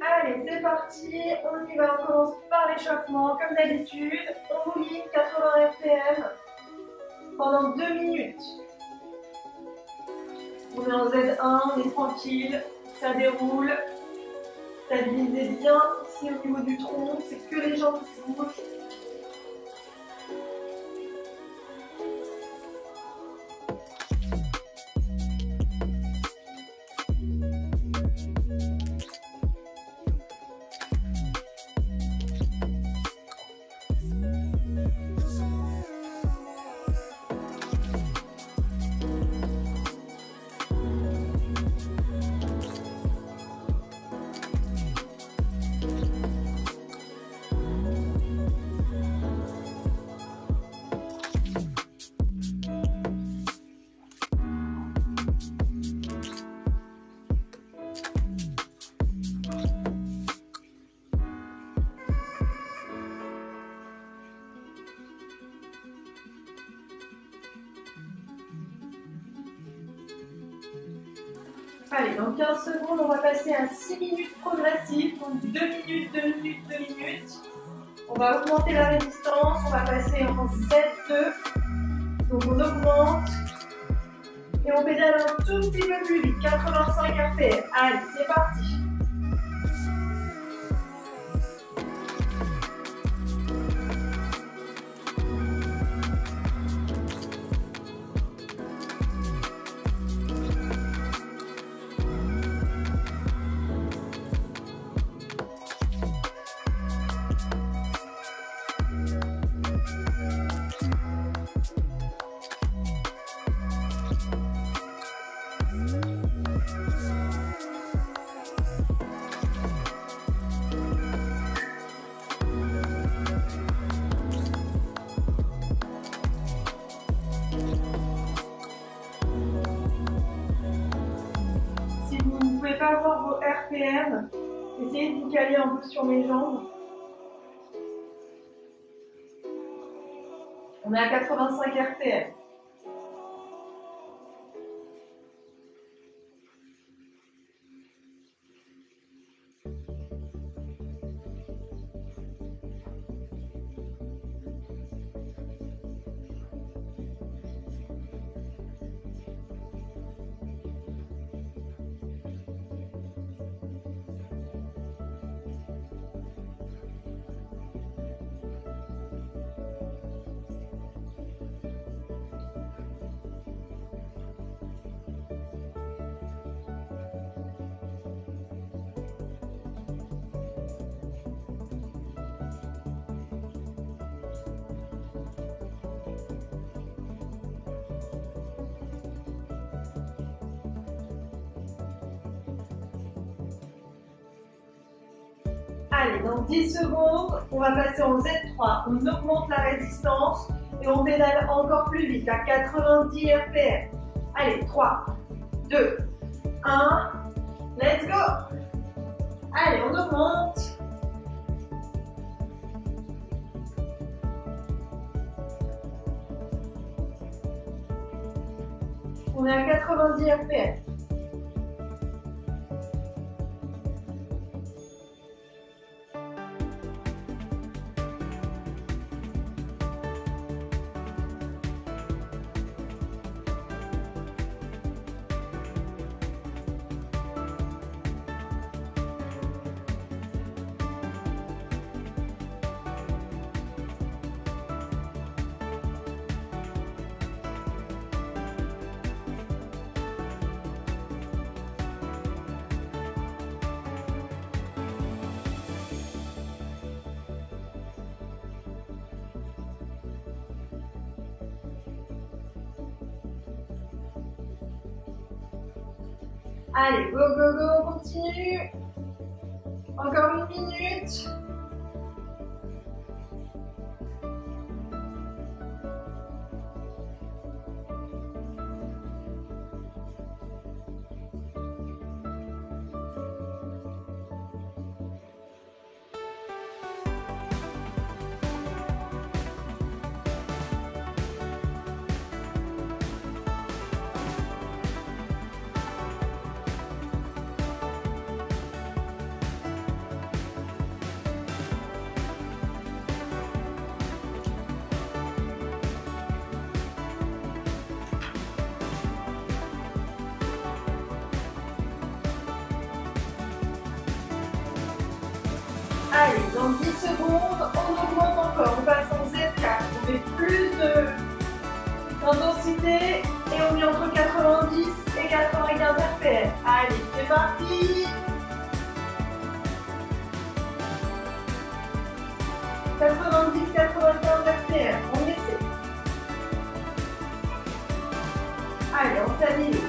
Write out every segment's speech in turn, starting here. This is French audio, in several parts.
Allez, c'est parti, on y va, on commence par l'échauffement, comme d'habitude, on mouline 80 RPM pendant 2 minutes. On est en Z1, on est tranquille, ça déroule, stabilisez bien ici au niveau du tronc, c'est que les jambes qui se bougent. Allez, dans 15 secondes, on va passer à 6 minutes progressives, donc 2 minutes, 2 minutes, 2 minutes. On va augmenter la résistance, on va passer en Z2. Donc on augmente et on pédale un tout petit peu plus vite, 85 RPM. Allez, c'est parti. Avoir vos RPM, essayez de vous caler un peu sur mes jambes. On est à 85 RPM. Allez, dans 10 secondes, on va passer en Z3, on augmente la résistance et on pédale encore plus vite à 90 RPM. Allez, 3, 2, 1, let's go! Allez, on augmente. On est à 90 RPM. Allez, go, go, go, on continue. Encore une minute. Allez, dans 10 secondes, on augmente encore. On passe en Z4. On met plus d'intensité et on est entre 90 et 95 RPM. Allez, c'est parti. Allez, on s'aligne.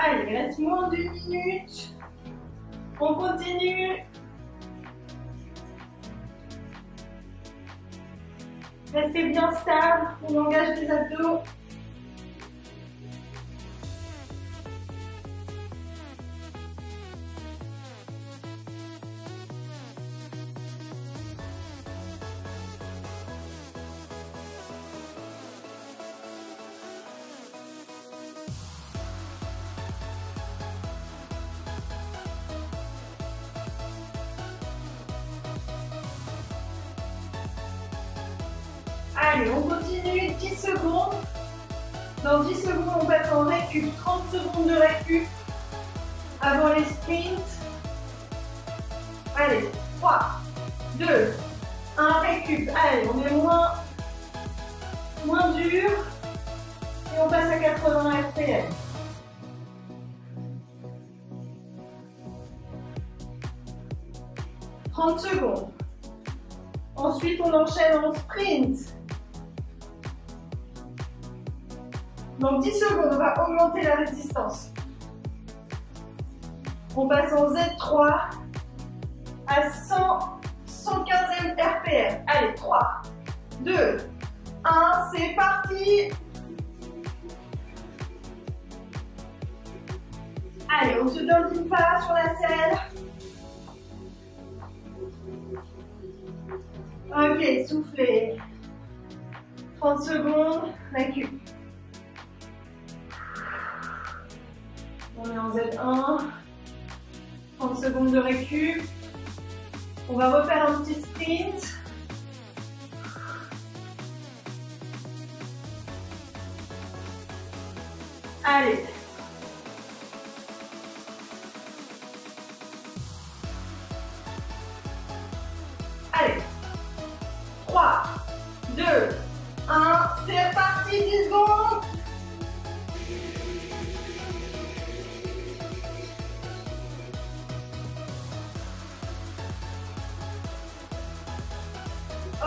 Allez, il reste moins d'une minute. On continue. Restez bien stable. On engage les abdos. Allez, on continue, 10 secondes. Dans 10 secondes, on passe en récup, 30 secondes de récup avant les sprints. Allez, 3, 2, 1, récup. Allez, on est moins dur et on passe à 80 RPM. « 30 secondes. Ensuite, on enchaîne en sprint. Dans 10 secondes, on va augmenter la résistance. On passe en Z3 à 115e RPM. Allez, 3, 2, 1, c'est parti. Allez, on se donne pas sur la selle. Ok, soufflez. 30 secondes, récup. On est en Z1, 30 secondes de récup. On va refaire un petit sprint. Allez. Allez. 3, 2, 1, c'est parti, 10 secondes.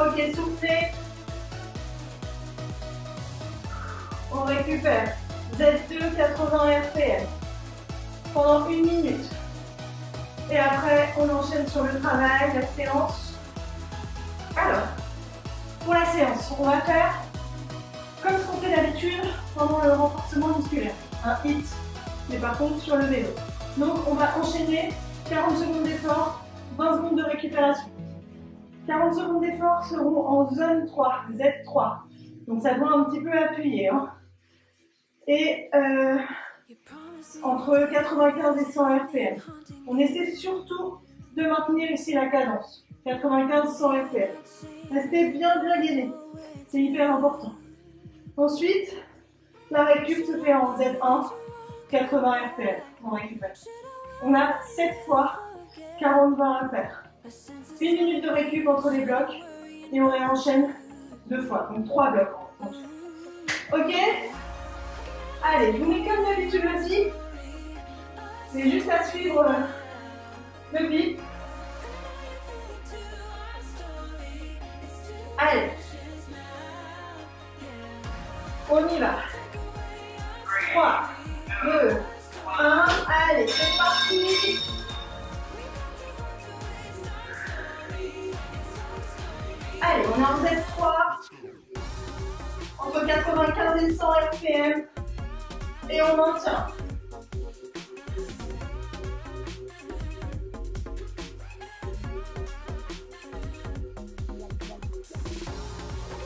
Ok, soufflez. On récupère. Z2, 80 RPM. Pendant une minute. Et après, on enchaîne sur le travail, la séance. Alors, pour la séance, on va faire comme ce qu'on fait d'habitude pendant le renforcement musculaire. Un hit, mais par contre sur le vélo. Donc, on va enchaîner 40 secondes d'effort, 20 secondes de récupération. 40 secondes d'effort seront en zone 3, Z3. Donc ça doit un petit peu appuyer. Hein. Et entre 95 et 100 RPM. On essaie surtout de maintenir ici la cadence. 95-100 RPM. Restez bien gainés. C'est hyper important. Ensuite, la récup se fait en Z1, 80 RPM. On récupère. On a 7 fois 40-20 RPM. Une minute de récup entre les blocs et on réenchaîne 2 fois, donc 3 blocs en tout. Ok? Allez, je vous mets comme d'habitude aussi. C'est juste à suivre le beat. Allez, Formula. 3, 2, 1, allez, c'est parti. Allez, on est en Z3. Entre 95 et 100 RPM. Et on maintient.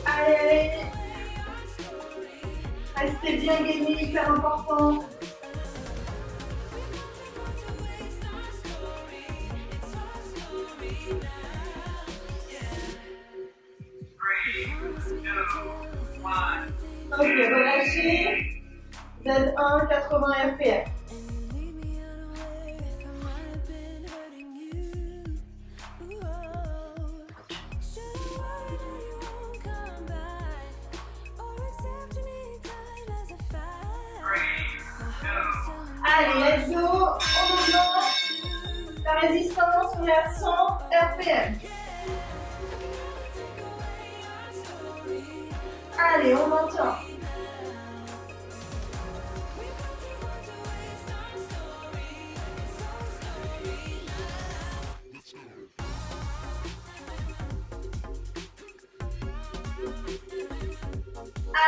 Allez, allez. Restez bien gainés, hyper important. Ok, relâchez. Z1, 80 RPM. Allez, let's go, on augmente la résistance, on est à 100 RPM. Allez, on maintient.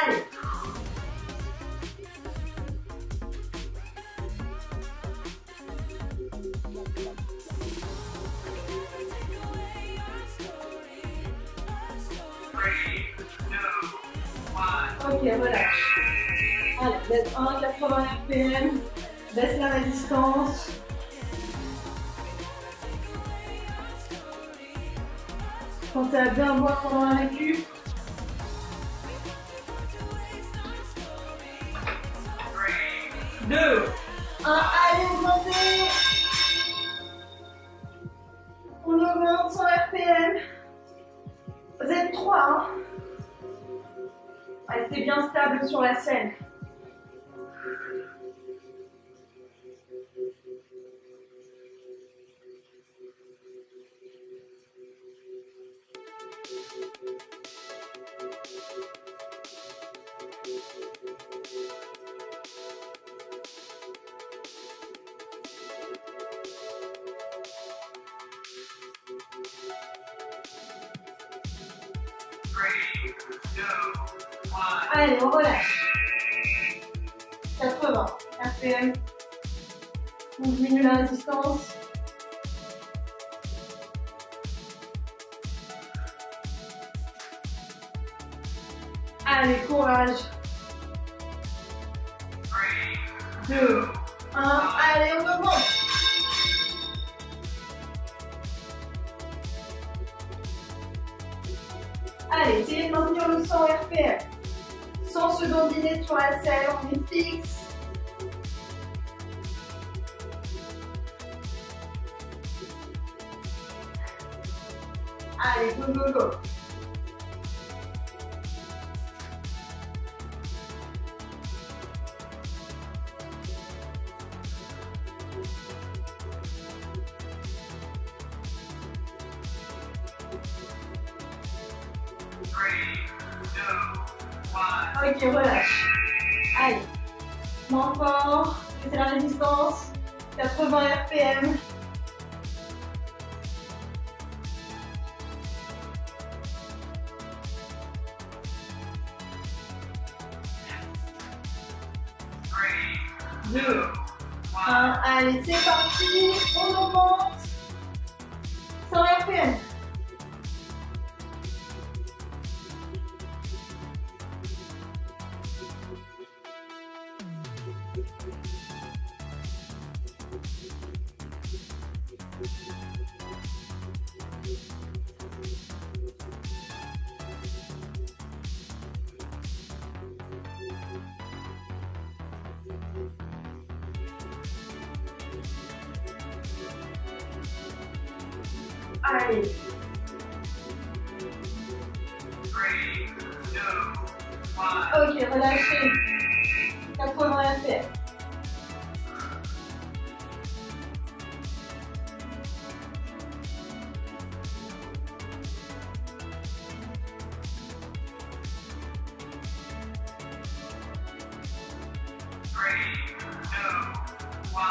Allez. Ok, relâche. Allez, baisse 1, 80 RPM. Baisse la résistance. Pensez à bien boire pendant la récup. Restez bien stable sur la scène. Allez, on relâche. 80 RPM. On diminue la résistance. Allez, courage. 3, 2, 1. Allez, on remonte. Allez, essayez de maintenir le 100 RPM. 100 secondes d'inertie sur la selle, on est fixe. Allez, go, go, go. Ok, relâche. Allez, moins fort, c'est la résistance, 80 RPM. Allez, c'est parti, on augmente, 100 RPM. Allez. 3, 2, 1. Ok, relâchez. 80 RPM.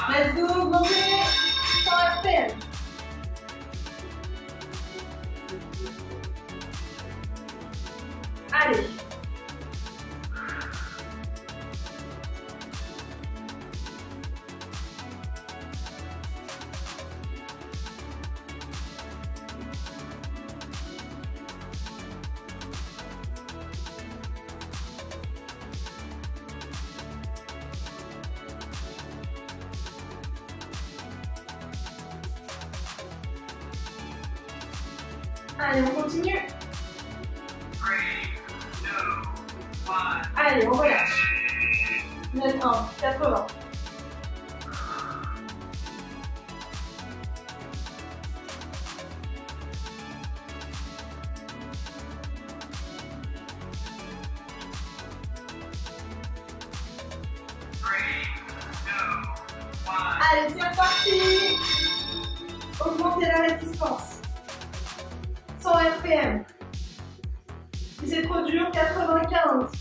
Let's do a little bit side bend. Add it. And we'll continue. 3, 2, 1. And we'll go back. Let's go. Let's go. Allez, c'est parti. Augmentez la résistance. 100 RPM. Si c'est trop dur, 95.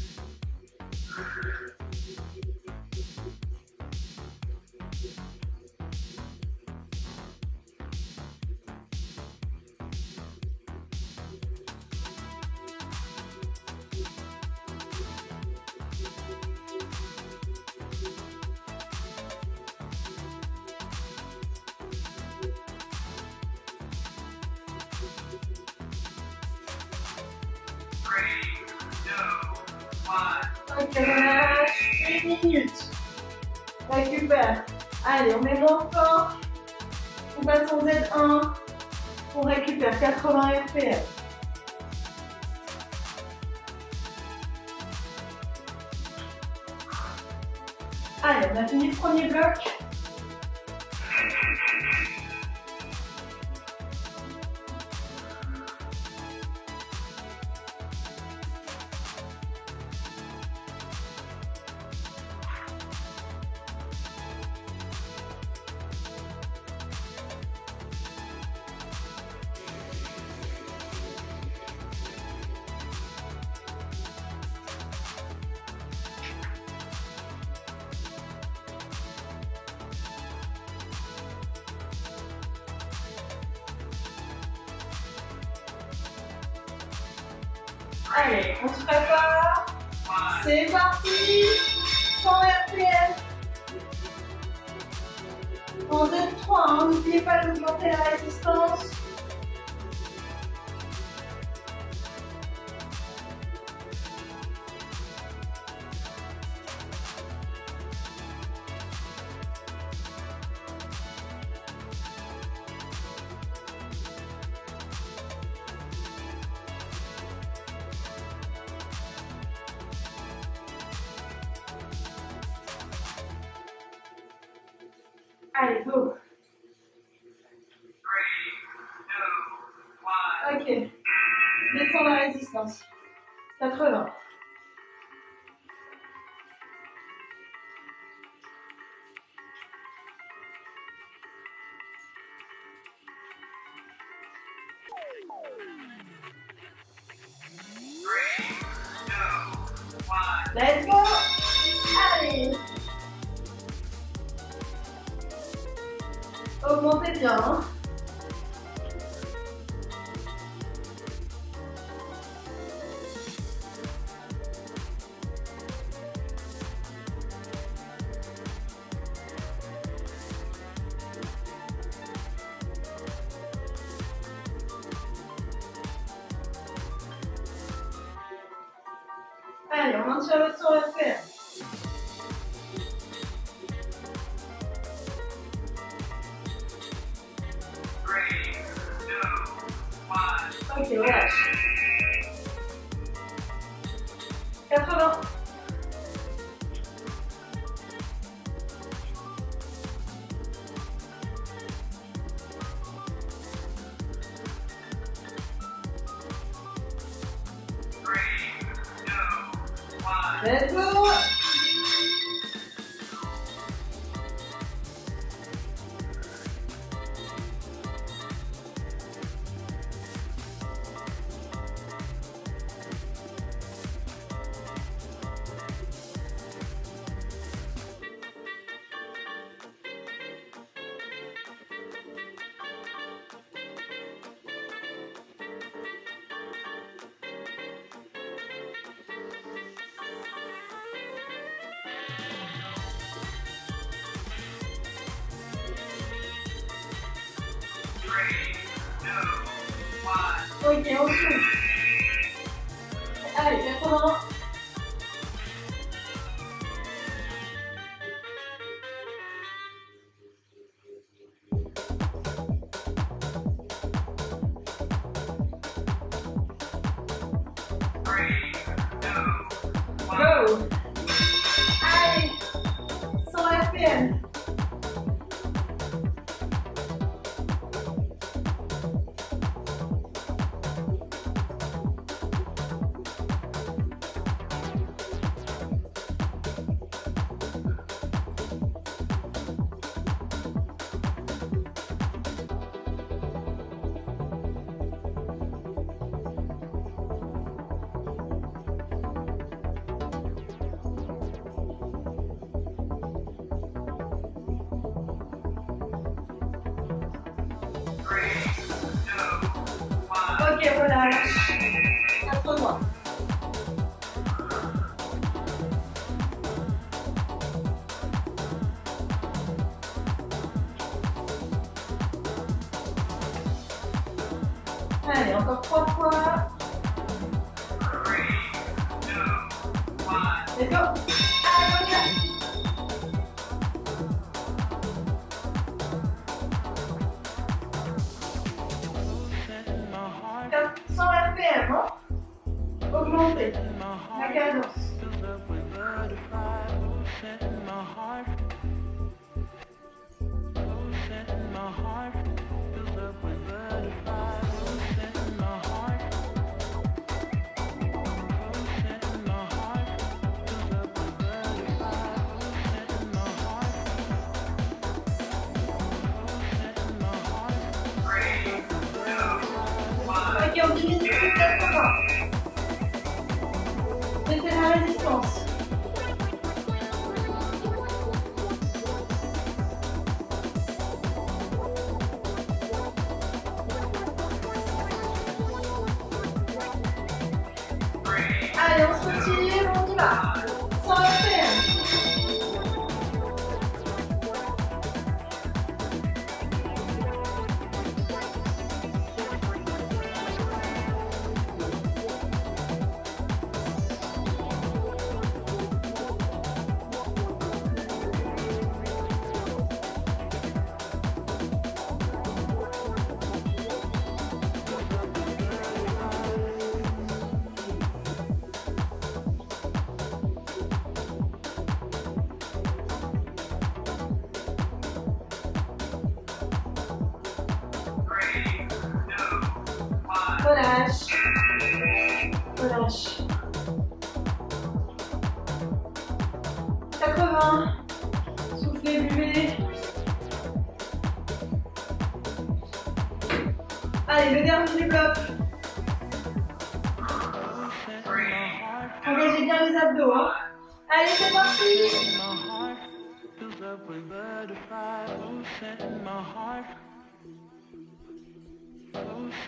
Okay, last 3 minutes. Récupère. Allez, on est moins fort. On passe en Z1. On récupère 80 RPM. Allez, on a fini le premier bloc. Allez, on se prépare. C'est parti. 100 RPM. En Z3, n'oubliez pas d'augmenter la résistance. Allez, go. 3, 2, 1. Ok. Descends la résistance. 80. Let's go. Allez. Augmentez bien. Hein. Allez, on maintient le son à faire. Ok, relâche. 80. Let's go. 吐いて大きくはい、じゃあこのままGo! Hi! So I've been. Okay, we're done. That's one more. Okay, I'll go forward. 3, 2, 1. Let's go. Right, go. Augmenter la cadence. Ok, on diminue les écarts pour moi. Mettez la résistance. Allez, on se continue, on y va. Sans RPM. Relaxe. Relaxe. 80. Soufflez, buvez. Allez, le dernier du bloc. Engagez bien les abdos. Hein. Allez, c'est parti.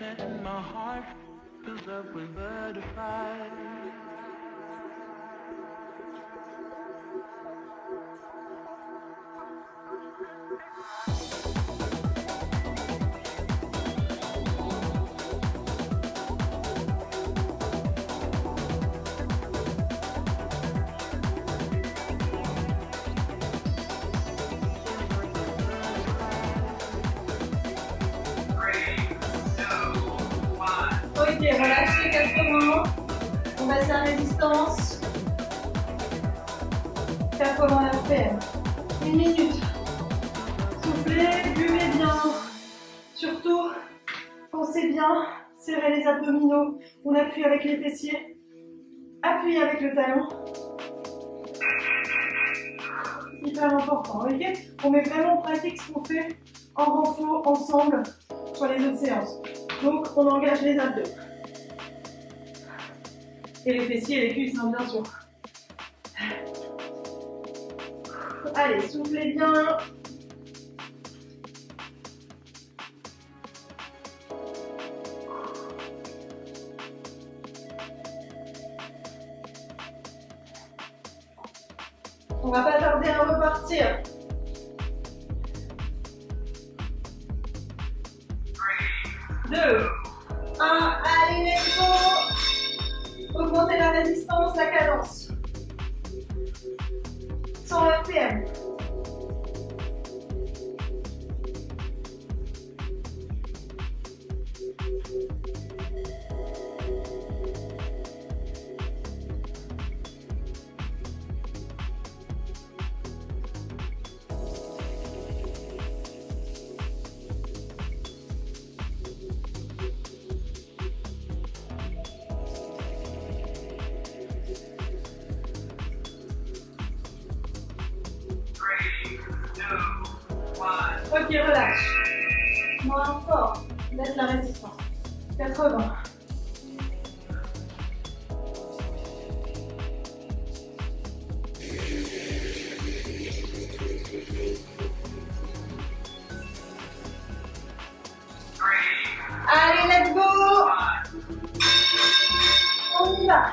And my heart fills up with butterflies. Ok, relâchez 80, on va faire résistance, 80 RPM, 1 minute, soufflez, buvez bien, surtout, pensez bien, serrez les abdominaux, on appuie avec les fessiers, appuyez avec le talon, hyper important, ok, on met vraiment en pratique ce qu'on fait en renfort ensemble sur les autres séances. Donc, on engage les abdos. Et les fessiers et les cuisses, hein, bien sûr. Allez, soufflez bien. On va pas tarder à repartir. Two, Ok, relâche. Moins fort. Laisse la résistance. 80. 3. Allez, let's go. On y va.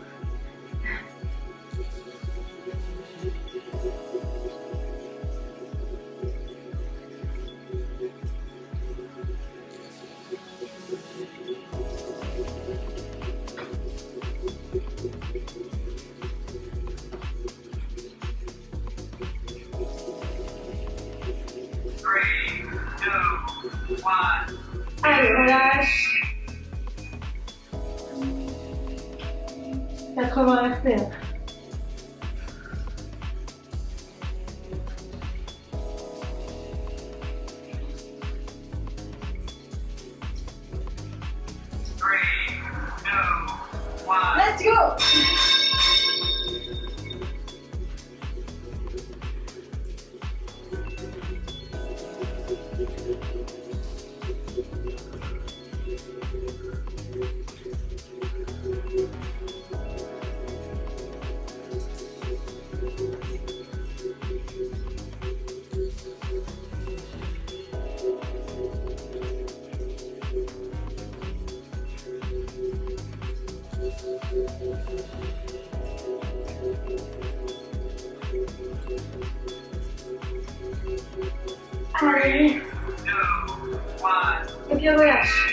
Allez, relâche. 80 RPM. Let's go. Allez. Et puis on relâche.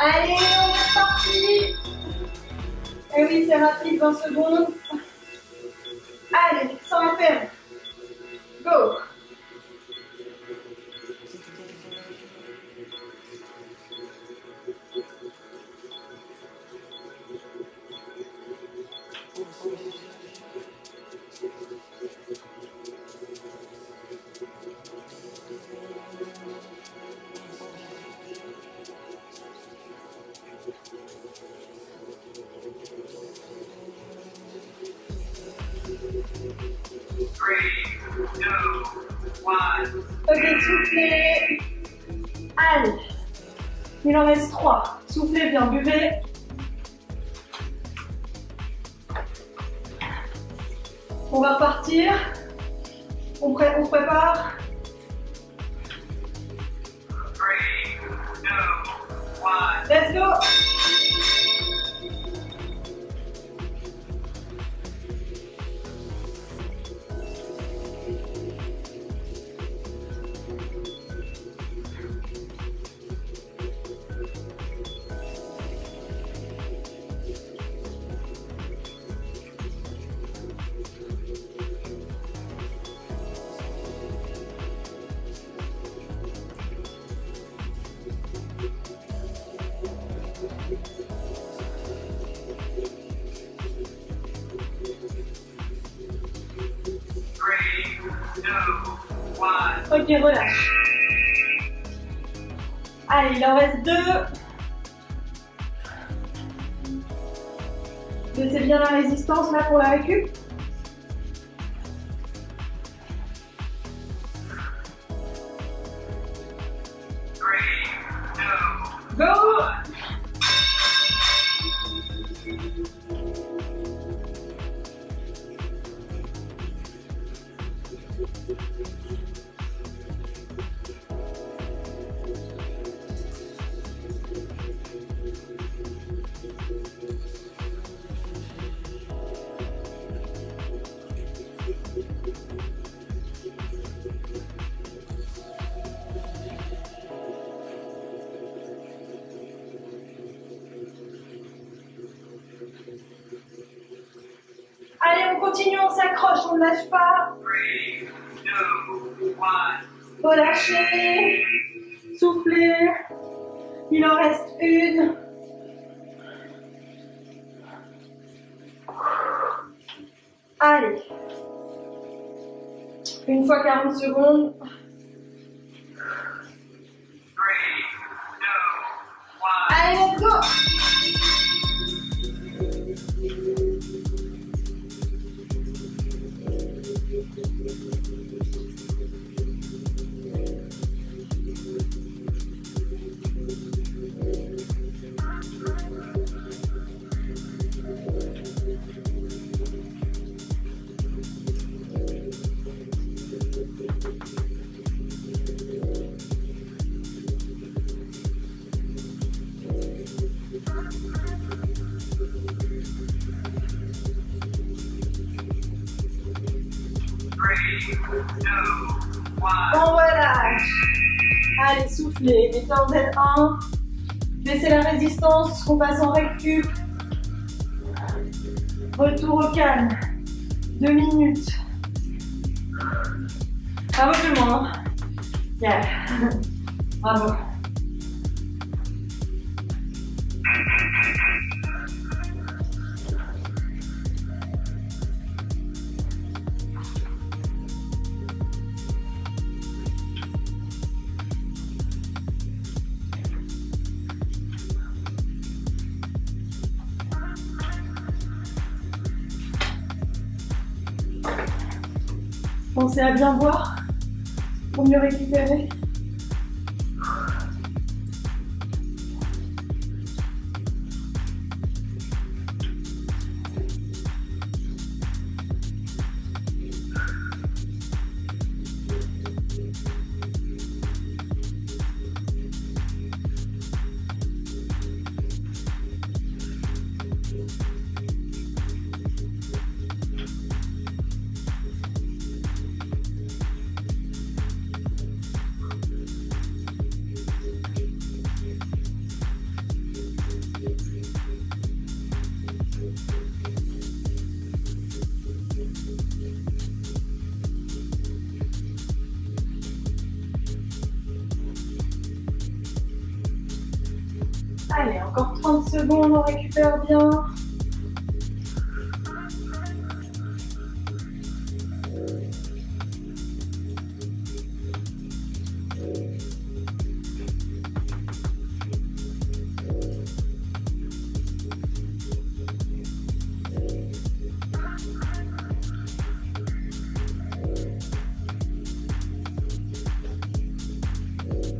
Allez, on est parti. Et oui, c'est rapide, 20 secondes. Allez, sans faire. Go. Ok, soufflez. Allez. Il en reste 3. Soufflez bien, buvez. On va repartir. On se prépare. 3, 2, 1. Let's go. Ok, relâche. Allez, il en reste 2. Laissez bien la résistance là pour la récup. Allez, on continue, on s'accroche, on ne lâche pas. 3, 2, 1. relâchez, soufflez, il en reste une. Allez, une fois 40 secondes. Allez, let's go. On relâche. Allez, soufflez. Mettez en Z1. Baissez la résistance. On passe en récup. Retour au calme. 2 minutes. Bravo tout le monde. Yeah. Bravo. Pensez à bien boire pour mieux récupérer. Allez, encore 30 secondes, on récupère bien.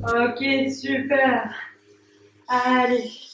Ok, super. Allez,